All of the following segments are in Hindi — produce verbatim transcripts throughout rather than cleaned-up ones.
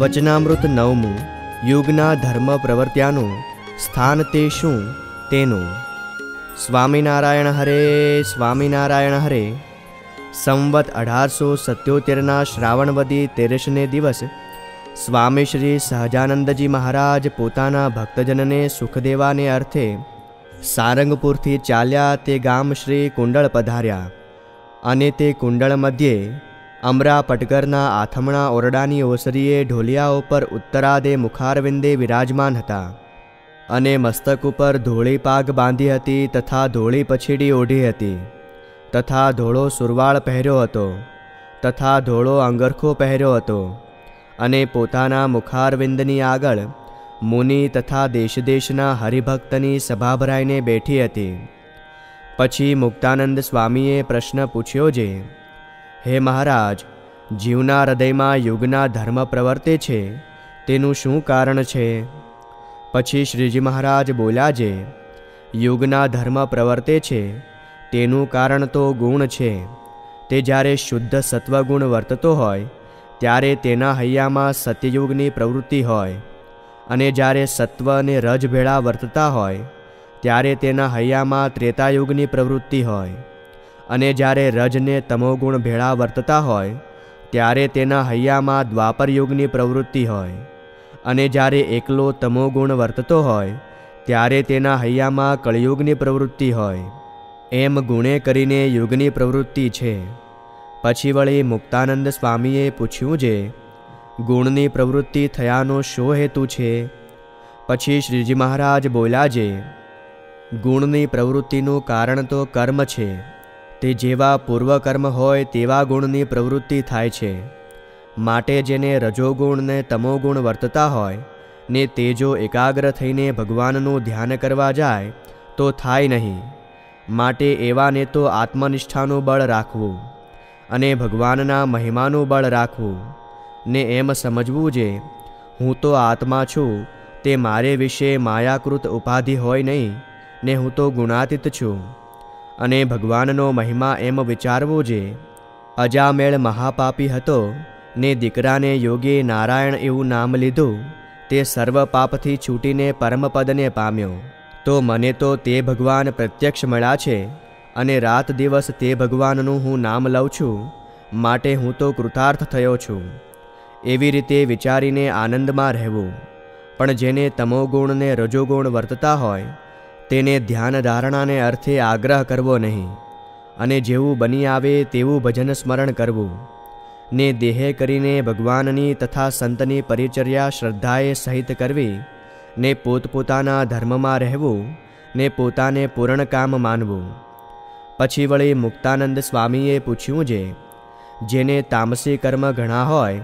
वचनामृत नवमु युगना धर्म प्रवर्त्यानु स्थान ते शू तेनु। स्वामीनारायण हरे स्वामीनारायण हरे। संवत अठार सौ सत्योतेरना श्रावणवदी तेरसने दिवस स्वामी श्री सहजानंदजी महाराज पोताना भक्तजनने सुखदेवाने अर्थे सारंगपुरथी चाल्या ते गाम श्री कुंडल पधार्या अने ते कुंडल मध्ये अमरा पटकरना आथमणा ओरडानी ओसरीए ढोलियाओ पर उत्तरादे मुखारविंदे विराजमान हता अने मस्तक पर धोळी पाग बांधी हती तथा धोळी पछीडी ओढ़ी हती तथा धोळो सुरवाळ पहेर्यो हतो तथा धोळो अंगरखो पहेर्यो हतो अने पोताना मुखारविंदनी आगळ मुनि तथा देशदेशना हरिभक्तनी सभा भराईने बेठी हती। पछी मुक्तानंद स्वामीए प्रश्न पूछ्यो जे हे महाराज, जीवना हृदय में युगना धर्म प्रवर्ते छे तेनु शू कारण छे? पछी श्रीजी महाराज बोल्या जे युगना धर्म प्रवर्ते छे तेनु कारण तो गुण छे। ते जारे शुद्ध सत्वगुण वर्ततो होय त्यारे तेना हय्यामां सत्ययुगनी प्रवृत्ति होय अने जारे सत्व अने रज भेळा वर्तता होय त्यारे तेना हय्यामां त्रेतायुगनी प्रवृत्ति होय अने जारे रज ने तमोगुण भेड़ा वर्तता होय त्यारे तेना हय्यामां द्वापर युगनी प्रवृत्ति होय अने जारे एकलो तमोगुण वर्ततो होय त्यारे तेना हय्यामां कलयुगनी प्रवृत्ति होय। एम गुणे करीने युगनी प्रवृत्ति छे। पछी वळी मुक्तानंद स्वामीए पूछ्युं जे गुणनी प्रवृत्ति थयानो शो हेतु छे? पछी श्रीजी महाराज बोल्या जे गुणनी प्रवृत्तिनुं कारण तो कर्म छे। ते जेवा पूर्वकर्म होय तेवा गुणनी प्रवृत्ति थाय छे। माटे जेने रजोगुण ने तमोगुण वर्तता होय ने तेजो एकाग्र थईने भगवाननुं ध्यान करवा जाय तो थाय नहीं। माटे एवाने तो आत्मनिष्ठानुं बळ राखवुं अने भगवानना महिमानुं बळ राखवुं ने एम समजवुं जे हूँ तो आत्मा छूं ते मारे विषे मायाकृत उपाधि होय नहीं ने हूँ तो गुणातीत छूं अने भगवाननो महिमा एम विचारवो जे अजामेळ महापापी हतो ने दीकराने योगी नारायण एवं नाम लीधु ते सर्व पापथी छूटीने परमपदने पाम्यो तो मने तो ते भगवान प्रत्यक्ष मळ्या छे अने रात दिवस ते भगवाननु हूँ नाम लऊं छूं माटे हूँ तो कृतार्थ थयो छूं। एवी रीते विचारीने आनंदमां रहेवुं। पण जेने तमोगुण ने रजोगुण वर्तता होय तेने ध्यान धारणाने अर्थे आग्रह करवो नहीं अने जेवुं बनी आवे तेवुं भजन स्मरण करवुं ने देहे करीने भगवाननी तथा संतनी परिचर्या श्रद्धाए सहित करवी ने पोतपोताना धर्ममां रहेवुं ने पोताने पूर्ण काम मानवुं। पछी वळी मुक्तानंद स्वामीए पूछ्युं जे जेने तामसी कर्म घणा होय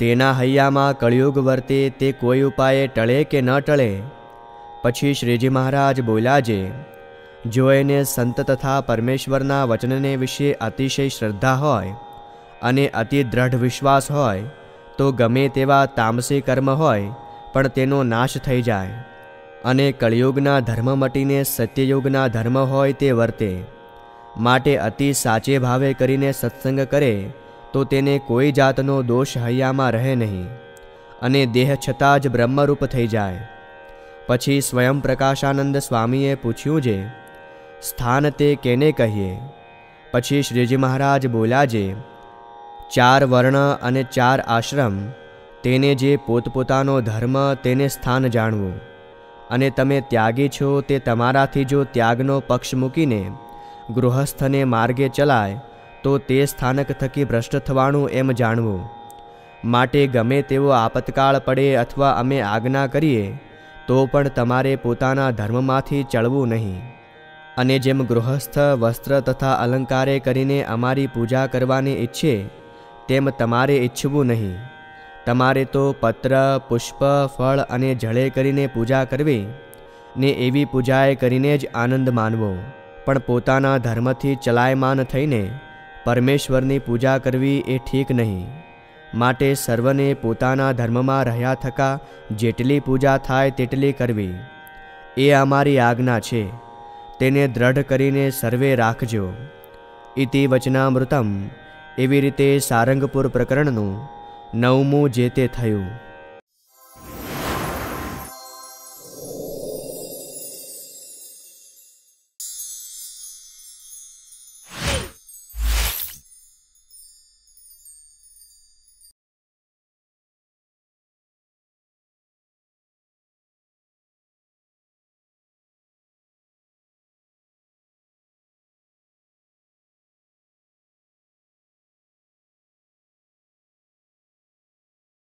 तेना हय्यामां कलयुग वर्ते ते कोई उपाये टळे के न टळे? पछी श्रीजी महाराज बोल्या जे जो एने संत तथा परमेश्वरना वचनने विषे अतिशय श्रद्धा होय अने अति दृढ़ विश्वास होय तो गमे तेवा तामसी कर्म होय पण तेनो नाश थई जाय अने कलयुगना धर्म मटीने सत्ययुगना धर्म होय ते वर्ते। माटे अति साचे भावे करीने सत्संग करे तो तेने कोई जातनो दोष हय्यामां रहे नहीं अने देह छतां ज ब्रह्मरूप थई जाय। पछी स्वयं प्रकाशानंद स्वामीए पूछ्युं जे स्थान ते केने कहिए? पछी श्रीजी महाराज बोल्या जे चार वर्ण अने चार आश्रम तेने जे पोतपोतानो धर्म तेने स्थान जाणवुं अने तमे त्यागी छो ते तमाराथी जो त्यागनो पक्ष मूकीने गृहस्थने मार्गे चलाय तो ते स्थानक थकी भ्रष्ट थवाणुं एम जाणवुं। माटे गमे तेवो आपतकाल पड़े अथवा अमे आज्ञा करीए तो पण तमारे पोताना धर्ममांथी चळवुं नहीं अने जेम गृहस्थ वस्त्र तथा अलंकारे करीने अमारी पूजा करवाने इच्छे तेम तमारे इच्छवुं नहीं। तमारे तो पत्र पुष्प फल अने जळे करीने पूजा करवी ने एवी पूजाए करीने ज आनंद मानवो पण पोताना धर्मथी चलायमान थईने परमेश्वरनी पूजा करवी ए ठीक नहीं। माटे सर्वने पोताना धर्ममां रह्या थका जेटली पूजा थाय तेटली करवी ए अमारी आज्ञा छे तेने दृढ़ करीने सर्वे राखजो। इति वचनामृतम। एवी रीते सारंगपुर प्रकरणनुं नवमुं जे ते थयुं।